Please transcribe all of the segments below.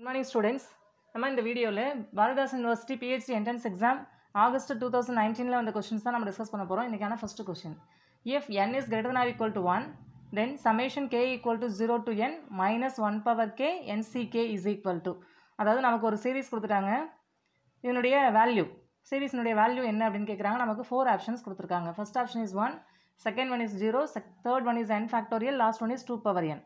Good morning students. In this video, Bharadas University PhD entrance exam August 2019 la questions we discuss panna first question. If n is greater than or equal to 1, then summation k equal to 0 to n minus 1 power k nck is equal to. Adhaadu namakku oru series kudutanga. Inudeya value. Series nudeya value enna appdin kekkranga. Namakku four options kuduthirukanga. First option is 1, second one is 0, third one is n factorial, last one is 2 power n.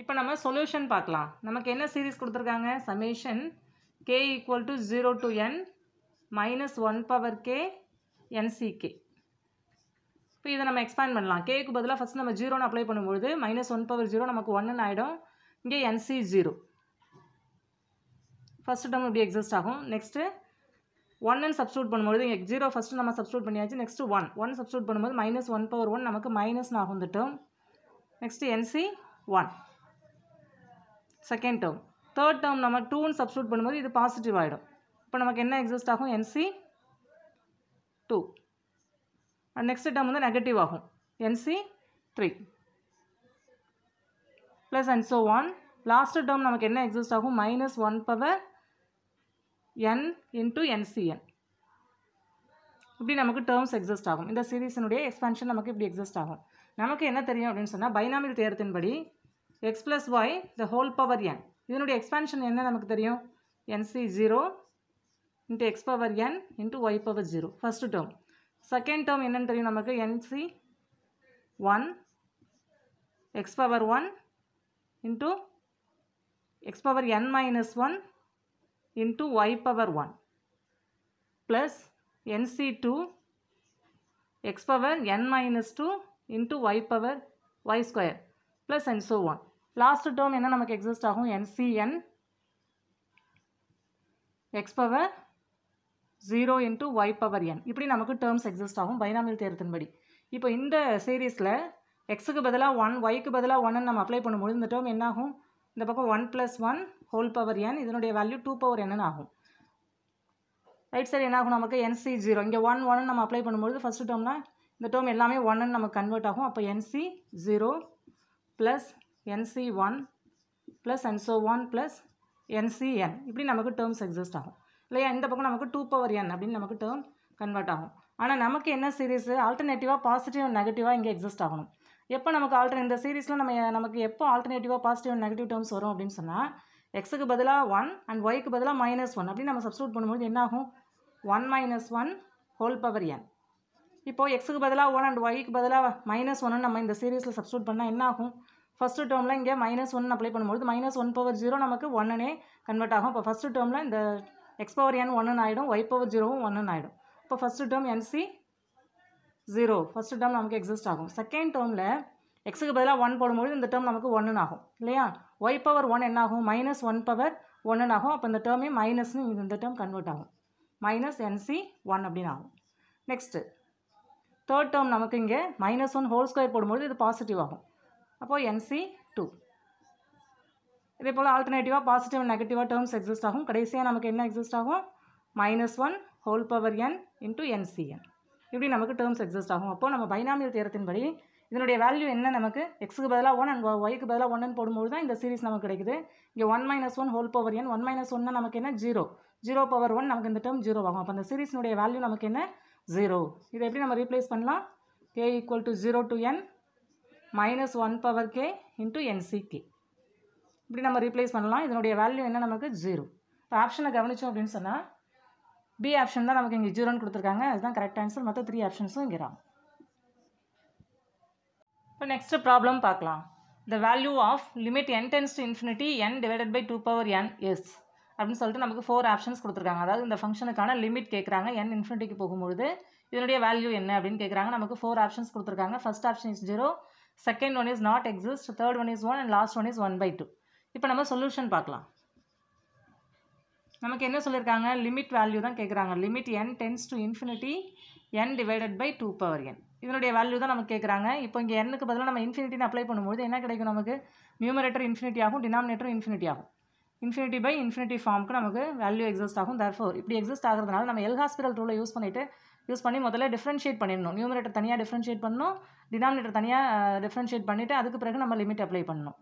இப்போ நம்ம solution பார்க்கலாம். நமக்கு என்ன series கொடுத்திருக்காங்க? Summation k equal to 0 to n minus 1 power k nck. இப்போ இதை நம்ம expand பண்ணலாம். k க்கு பதிலா ஃபர்ஸ்ட் நம்ம 0 னு அப்ளை பண்ணும்போது -1 power 0 நமக்கு 1 ன்னு ஆயிடும். இங்க nc 0. ஃபர்ஸ்ட் டேர்ம் இப்படி எக்ஸிஸ்ட் ஆகும். நெக்ஸ்ட் 1 ன்னு சப்ஸ்டிட்யூட் பண்ணும்போது இங்க 0 ஃபர்ஸ்ட் நம்ம சப்ஸ்டிட்யூட் பண்ணியாச்சு. நெக்ஸ்ட் 1. 1 சப்ஸ்டிட்யூட் பண்ணும்போது -1 power 1 நமக்கு மைனஸ் ஆகும் இந்த term. Next nc 1. Second term. Third term, we 2 and substitute this is positive. Now, we exist nc 2. And next term is negative. nc 3. Plus and so on. Last term, we exist minus 1 power n into ncn. Now, terms exist. In the series, expansion exists. Now, we know binomial theorem. X plus y the whole power n. This is expansion n namakku theriyum nc 0 into x power n into y power 0. First term. Second term enna theriyum namakku nc 1 x power 1 into x power n minus 1 into y power 1 plus nc 2 x power n minus 2 into y power y square plus and so on. Last term enna namakku exist agum ncn x power 0 into y power n. இப்படி நமக்கு terms exist ஆகும் binomial தேற்றத்தின்படி. இப்போ இந்த சீரிஸ்ல x க்கு பதிலா 1, y க்கு பதிலா 1 ன்னு நம்ம அப்ளை பண்ணும்போது இந்த term என்ன ஆகும்? இந்த பக்கம் 1 + 1 whole power n இதனுடைய value 2 power n ஆகும். ரைட் சைடு என்ன ஆகும் நமக்கு nc 0. இங்க 1 1 நம்ம அப்ளை பண்ணும்போது first termல இந்த term எல்லாமே 1 ன்னு நம்ம கன்வர்ட் ஆகும். அப்ப nc 0 plus nc1 plus and so on plus ncn. இப்படி நமக்கு terms exist ஆகும். இல்லையா இந்த பக்கம் நமக்கு 2 power n அப்படி நமக்கு term convert ஆகும். ஆனா நமக்கு என்ன series alternative positive and negative இங்க exist ஆகணும். எப்ப நமக்கு இந்த சீரிஸ்ல நமக்கு எப்ப alternative positive and negative terms வரும் அப்படினு சொன்னா x க்கு பதிலா 1 and y க்கு பதிலா -1 அப்படி நம்ம சப்ஸ்டிட்யூட் பண்ணும்போது என்ன ஆகும்? 1 -1 whole power n. இப்போ x க்கு பதிலா 1 and y க்கு பதிலா -1 ன்னு நம்ம இந்த சீரிஸ்ல சப்ஸ்டிட்யூட் பண்ணா என்ன ஆகும்? ஃபர்ஸ்ட் டேர்ம்ல இங்க -1 ன்னு அப்ளை பண்ணும்போது -1 power 0 நமக்கு 1 னே கன்வர்ட் ஆகும். அப்ப ஃபர்ஸ்ட் டேர்ம்ல இந்த x power n 1 ன்னு ஆயிடும், y power 0 வும் 1 ன்னு ஆயிடும். அப்ப first term nc 0 first term நமக்கு எக்ஸிஸ்ட் ஆகும். செகண்ட் டேர்ம்ல x க்கு பதிலா 1 போடும்போது இந்த டேர்ம் நமக்கு 1 ன்னு ஆகும். இல்லையா y power 1 என்ன ஆகும்? -1 power 1 ன்னு ஆகும். அப்ப இந்த டேர்மே மைனஸ் னு இந்த டேர்ம் கன்வர்ட் ஆகும். -nc 1 அப்படி ஆகும். நெக்ஸ்ட் தேர்ட் டேர்ம் நமக்கு இங்க -1 whole square போடும்போது இது பாசிட்டிவ் ஆகும். அப்போ nc 2. இதே போல ஆல்டர்னேட்டிவா பாசிட்டிவ் அண்ட் நெகட்டிவா டேர்ம்ஸ் எக்ஸிஸ்ட் ஆகும். கடைசியா நமக்கு என்ன எக்ஸிஸ்ட் ஆகும்? -1 whole power n into ncn. இப்படி நமக்கு டேர்ம்ஸ் எக்ஸிஸ்ட் ஆகும். அப்போ நம்ம பைனாமியல் தியரத்தின்படி இதனுடைய வேல்யூ என்ன நமக்கு? x க்கு பதிலா 1 and y க்கு பதிலா 1 ன்னு போடும்போது தான் இந்த சீரிஸ் நமக்கு கிடைக்குது. இங்க 1 - 1 whole power n 1 - 1 னா நமக்கு என்ன 0. 0 power 1 நமக்கு இந்த டேர்ம் 0 ஆகும். அப்ப அந்த சீரிஸ்னுடைய வேல்யூ நமக்கு என்ன 0. இத எப்படி நம்ம ரீப்ளேஸ் பண்ணலாம்? k = 0 to n minus 1 power k into nck. இப்படி நம்ம ரீப்ளேஸ் பண்ணலாம். இதனுடைய வேல்யூ என்ன நமக்கு 0. இப்போ ஆப்ஷனை கவனிச்சோம் அப்படினு சொன்னா B ஆப்ஷன் தான் நமக்கு இங்க 0 ன்னு கொடுத்திருக்காங்க. அதுதான் கரெக்ட் ஆன்சர். மொத்த 3 ஆப்ஷன்ஸும் இங்க இருக்கு. இப்போ நெக்ஸ்ட் ப்ராப்ளம் பார்க்கலாம். The value of limit n tends to infinity n divided by 2 power n is அப்படினு சொல்லிட்டு நமக்கு 4 ஆப்ஷன்ஸ் கொடுத்திருக்காங்க. அதாவது இந்த ஃபங்க்ஷனுக்கான லிமிட் கேக்குறாங்க. n இன்ஃபினிட்டிக்கு போகும்போது இதனுடைய வேல்யூ என்ன அப்படினு கேக்குறாங்க. நமக்கு 4 ஆப்ஷன்ஸ் கொடுத்திருக்காங்க. First option is 0. Second one is not exist, third one is 1 and last one is 1/2. இப்போ நம்ம சொல்யூஷன் பார்க்கலாம். நமக்கு என்ன சொல்லிருக்காங்க? லிமிட் வேல்யூ தான் கேக்குறாங்க. Limit n tends to infinity n divided by 2 power n. இதனுடைய வேல்யூ தான் நமக்கு கேக்குறாங்க. இப்போ இங்க n க்கு பதிலா நம்ம infinity ன்னு அப்ளை பண்ணும்போது என்ன கிடைக்கும் நமக்கு? நியூமரேட்டர் infinity ஆகும், டினாமினேட்டர் infinity ஆகும். infinity by infinity ஃபார்ம்க்கு நமக்கு வேல்யூ எக்ஸிஸ்ட் ஆகும். therefore இப்படி எக்ஸிஸ்ட் ஆகிறதுனால நம்ம எல் ஹாஸ்பிடல் ரூலை யூஸ் பண்ணி முதல்ல டிஃபரன்ஷியேட் பண்ணிடணும். நியூமரேட்டர் தனியாக டிஃபரன்ஷியேட் பண்ணணும், டினாமினேட்டர் தனியாக டிஃபரன்ஷியேட் பண்ணிவிட்டு அதுக்கு பிறகு நம்ம லிமிட் அப்ளை பண்ணணும்.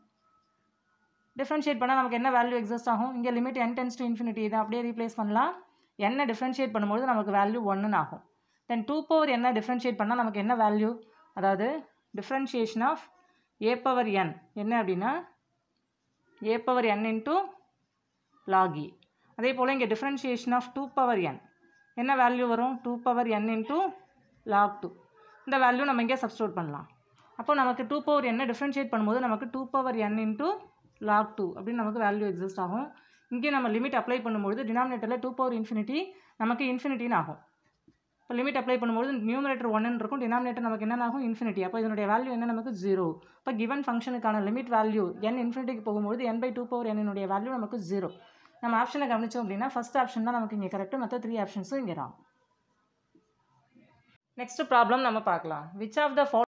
differentiate பண்ணா நமக்கு என்ன value exist ஆகும் இங்க limit n tends to infinity இத அப்படியே replace பண்ணலாம் n differentiate பண்ணும்போது நமக்கு value 1 னு ஆகும் then 2 power n differentiate பண்ணா நமக்கு என்ன value அதாவது differentiation of a power n என்ன அப்படினா a power n into log e அதே போல இங்க differentiation of 2 power n என்ன value வரும் 2 power n into log 2 இந்த value நம்ம இங்க substitute பண்ணலாம் அப்போ நமக்கு 2 power n differentiate பண்ணும்போது நமக்கு 2 power n into log 2 அப்படி நமக்கு value exist ஆகும் இங்க நம்ம limit apply பண்ணும்போது denominatorல 2 power infinity நமக்கு infinity ஆகும் இப்போ limit apply பண்ணும்போது numerator 1 ன்னு இருக்கும் denominator நமக்கு என்ன ஆகும் infinity அப்ப இதனுடைய value என்ன நமக்கு 0 அப்ப given function க்கான limit value n infinity க்கு போகும்போது n/2 power n னுடைய value நமக்கு 0 நம்ம ஆப்ஷனை கவனிச்சோம் அப்படினா first option தான் நமக்கு இங்க கரெக்ட் மத்த 3 options இங்க wrong next problem நம்ம பார்க்கலாம் which of the